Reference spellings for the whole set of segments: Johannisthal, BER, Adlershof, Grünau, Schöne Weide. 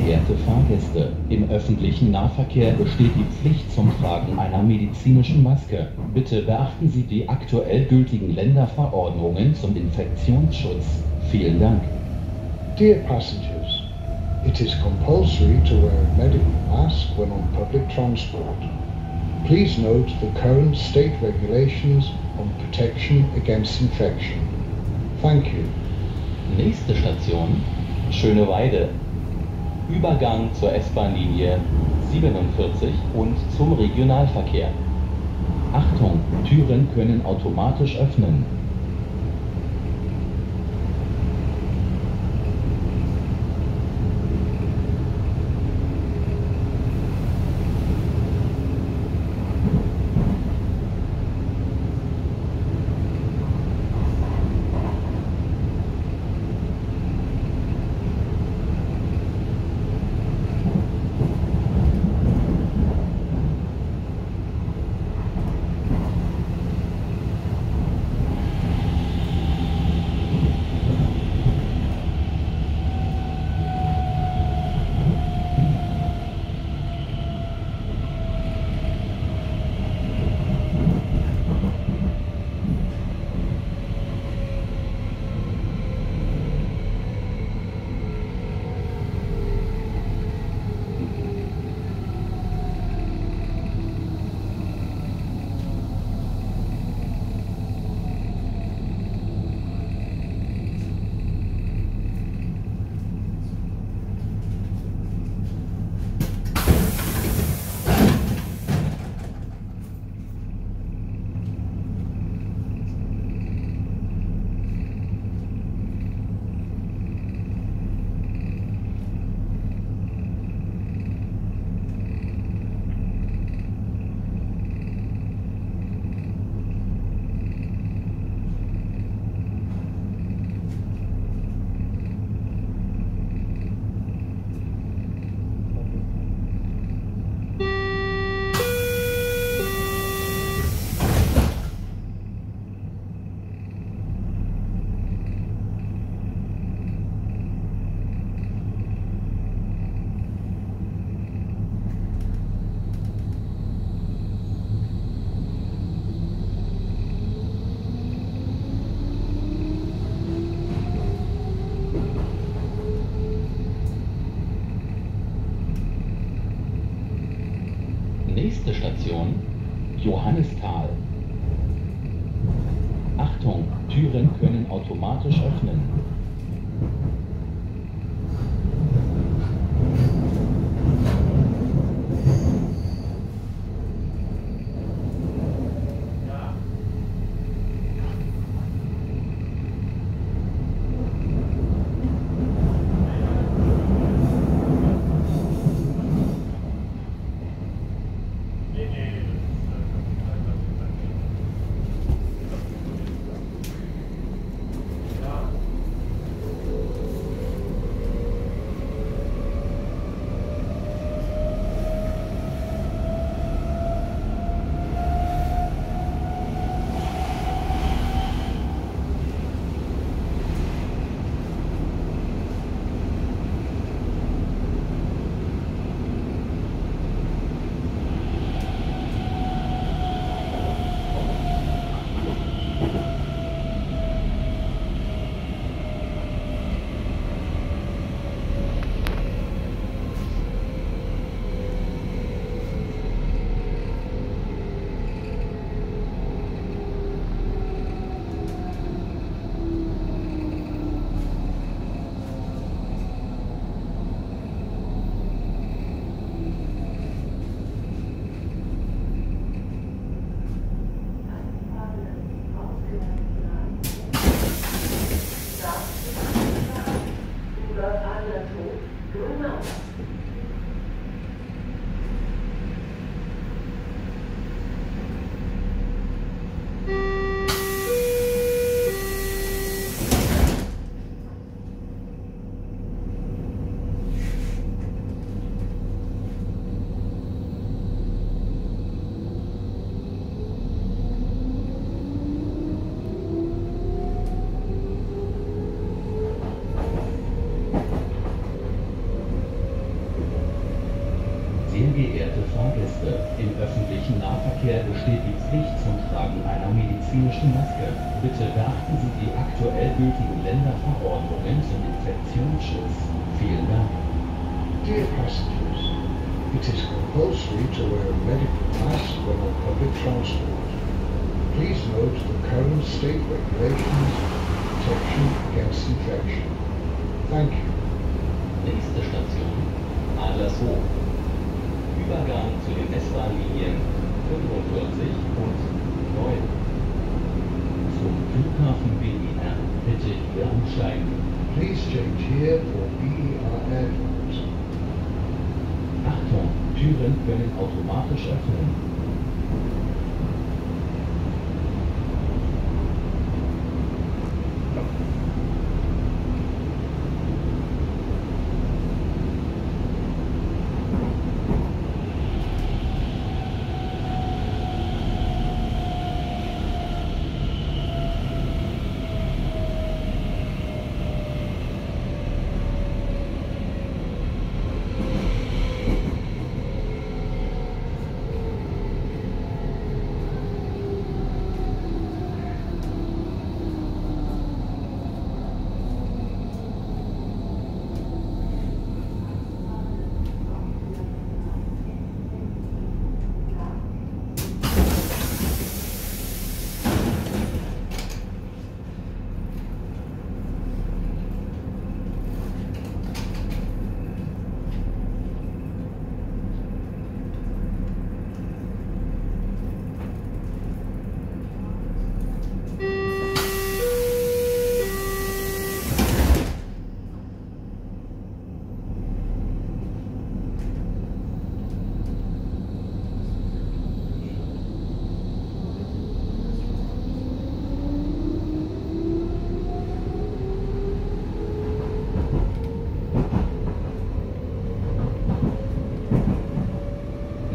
Geehrte Fahrgäste, im öffentlichen Nahverkehr besteht die Pflicht zum Tragen einer medizinischen Maske. Bitte beachten Sie die aktuell gültigen Länderverordnungen zum Infektionsschutz. Vielen Dank. Dear passengers, it is compulsory to wear a medical mask when on public transport. Please note the current state regulations on protection against infection. Thank you. Nächste Station, Schöne Weide. Übergang zur S-Bahn-Linie 47 und zum Regionalverkehr. Achtung, Türen können automatisch öffnen. Nächste Station, Johannisthal. Achtung, Türen können automatisch öffnen. Pflicht zum Tragen einer medizinischen Maske. Bitte beachten Sie die aktuell gültigen Länderverordnungen zum Infektionsschutz. Vielen Dank. Dear passengers, it is compulsory to wear a medical mask when on public transport. Please note the current state regulations for protection against infection. Thank you. Nächste Station, Adlershof. Übergang zu den S-Bahnlinien 45 und 9. Zum Flughafen BER bitte hier umsteigen. Please change here for BER Airport. Achtung, Türen können automatisch öffnen.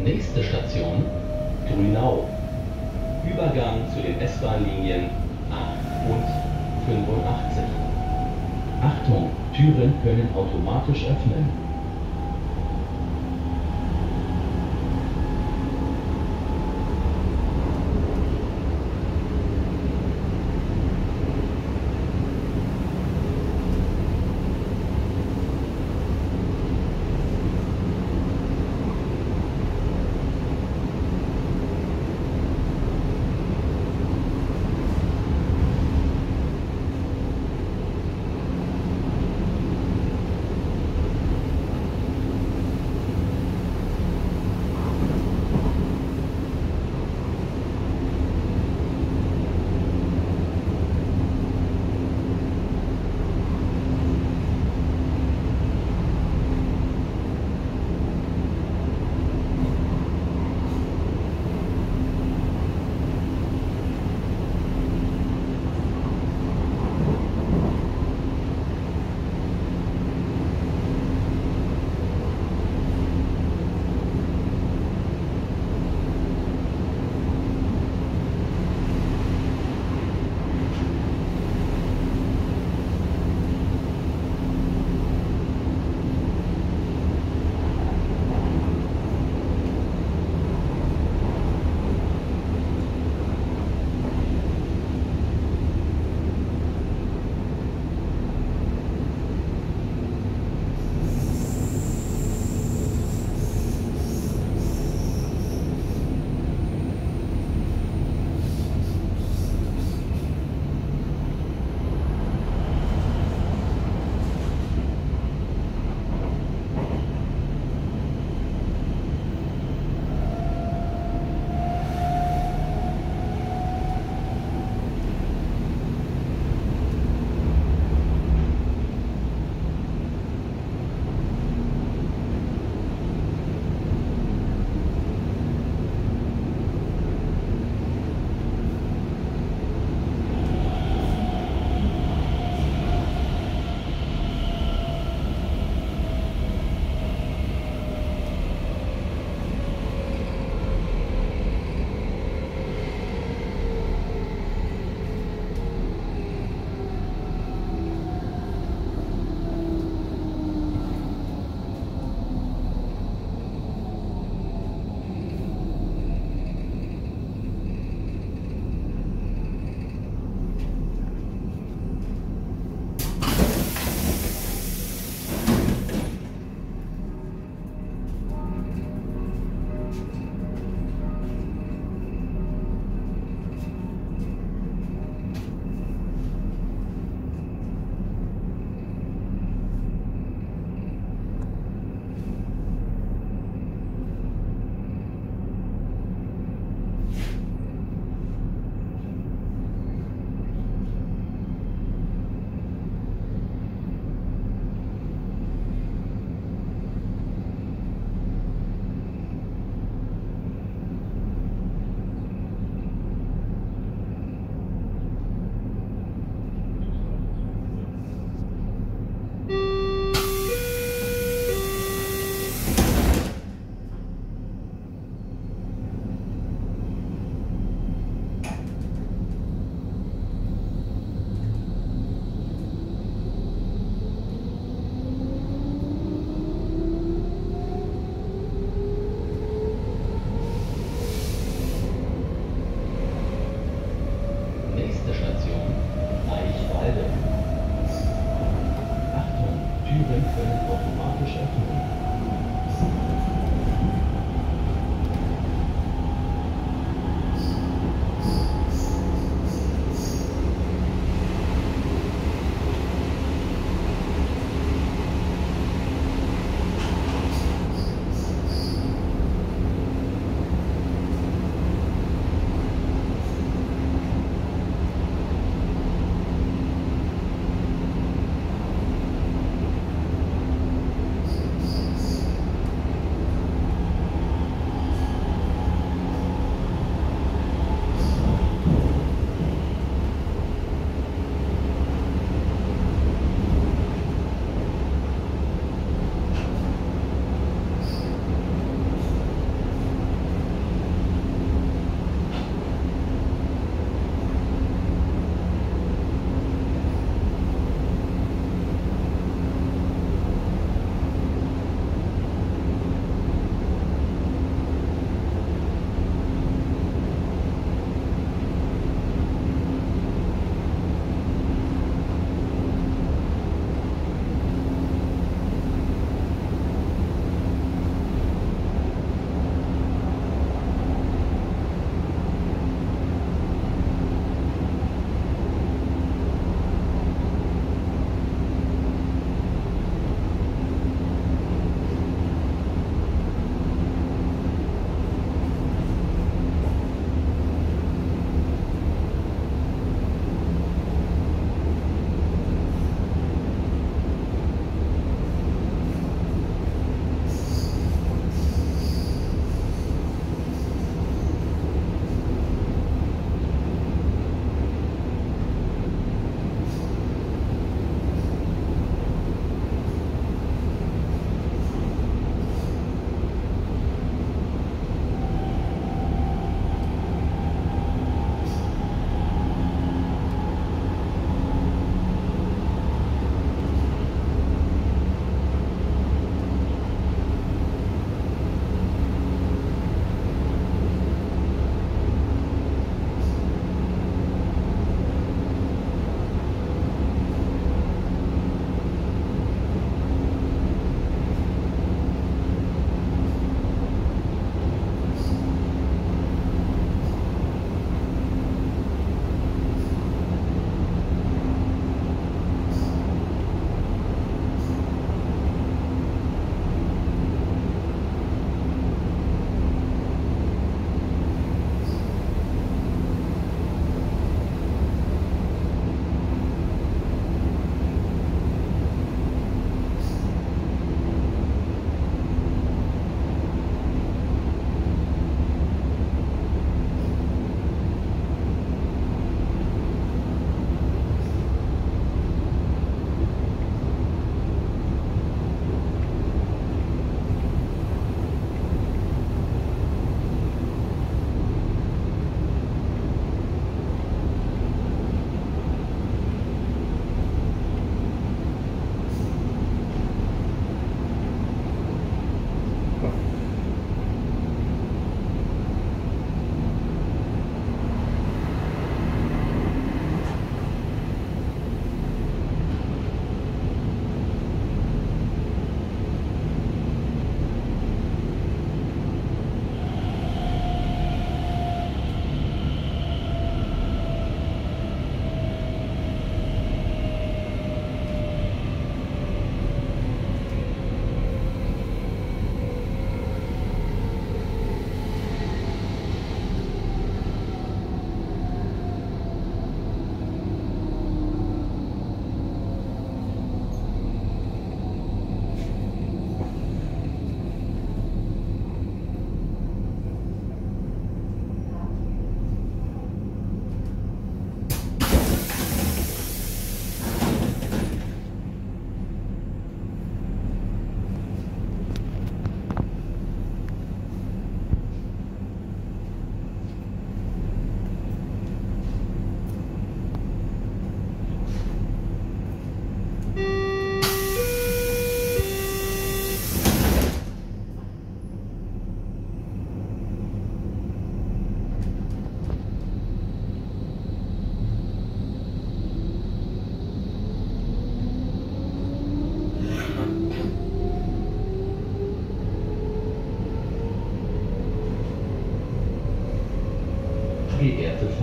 Nächste Station, Grünau. Übergang zu den S-Bahnlinien 8 und 85. Achtung, Türen können automatisch öffnen.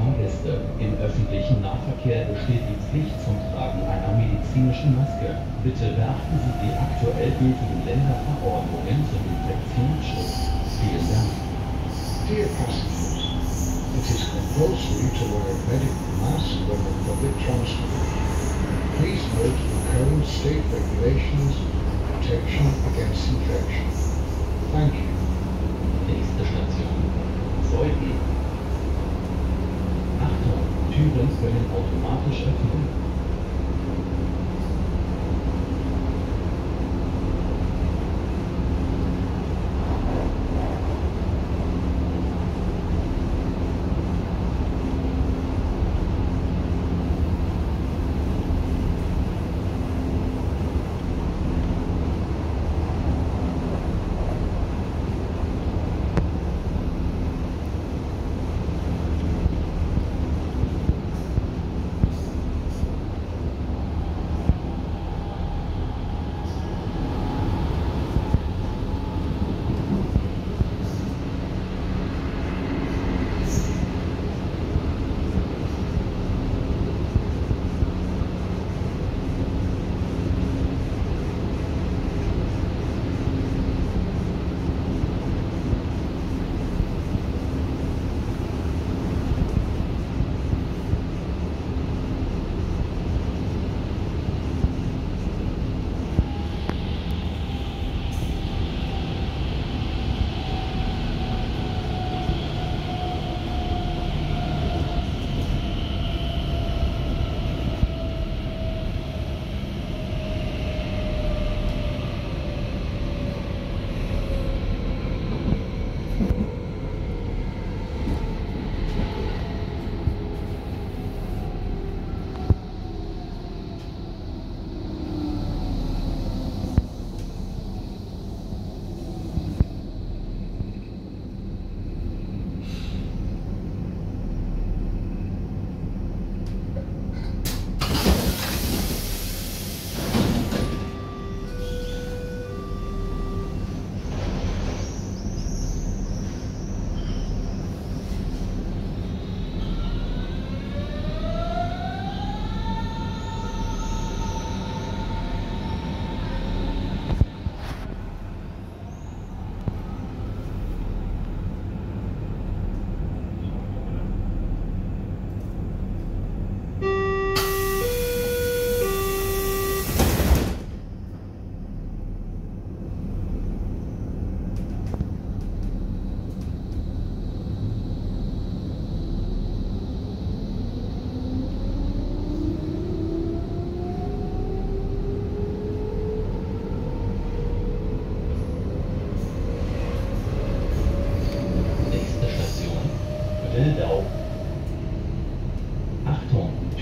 Fahrgäste. Im öffentlichen Nahverkehr besteht die Pflicht zum Tragen einer medizinischen Maske. Bitte beachten Sie die aktuell gültigen Länderverordnungen zum Infektionsschutz. Vielen Dank. Dear passengers, it is compulsory to wear a medical mask when on public transport. Please note the current state regulations and protection against infection. Thank you. Nächste Station. Zeugen. Türen können automatisch öffnen.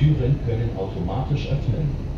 Türen können automatisch öffnen.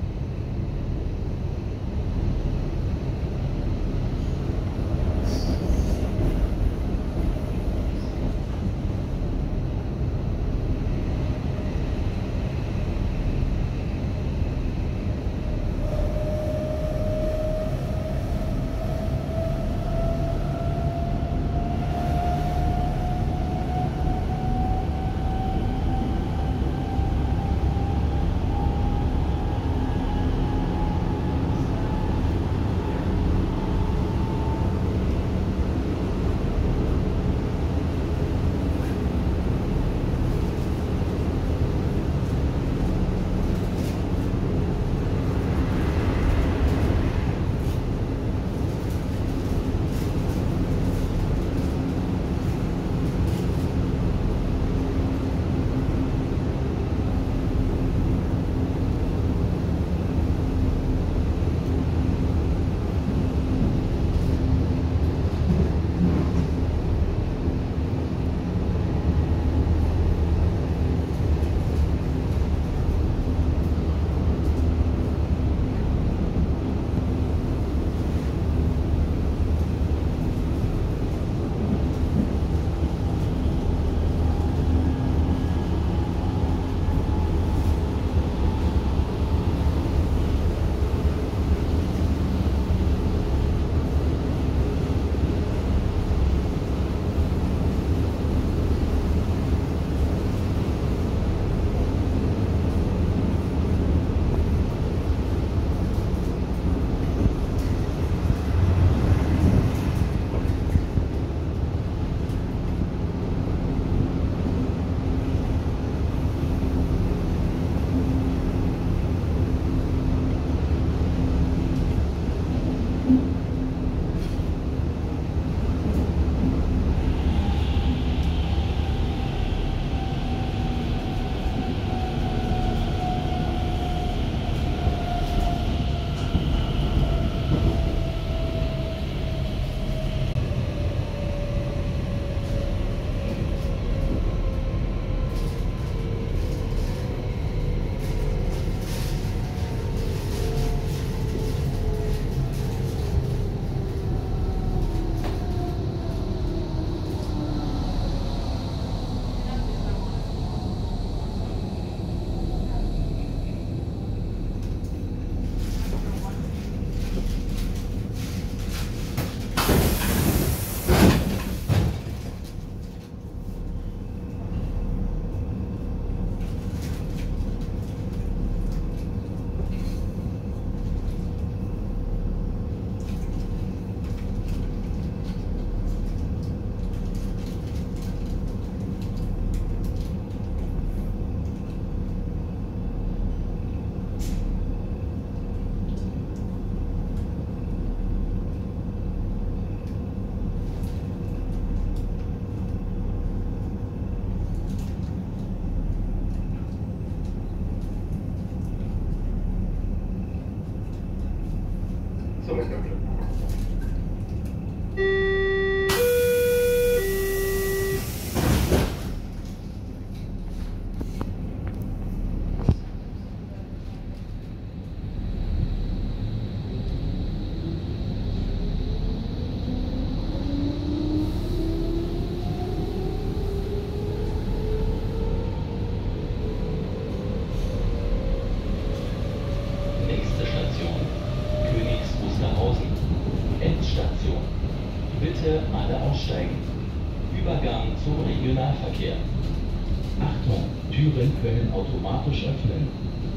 zum Regionalverkehr. Achtung, Türen können automatisch öffnen.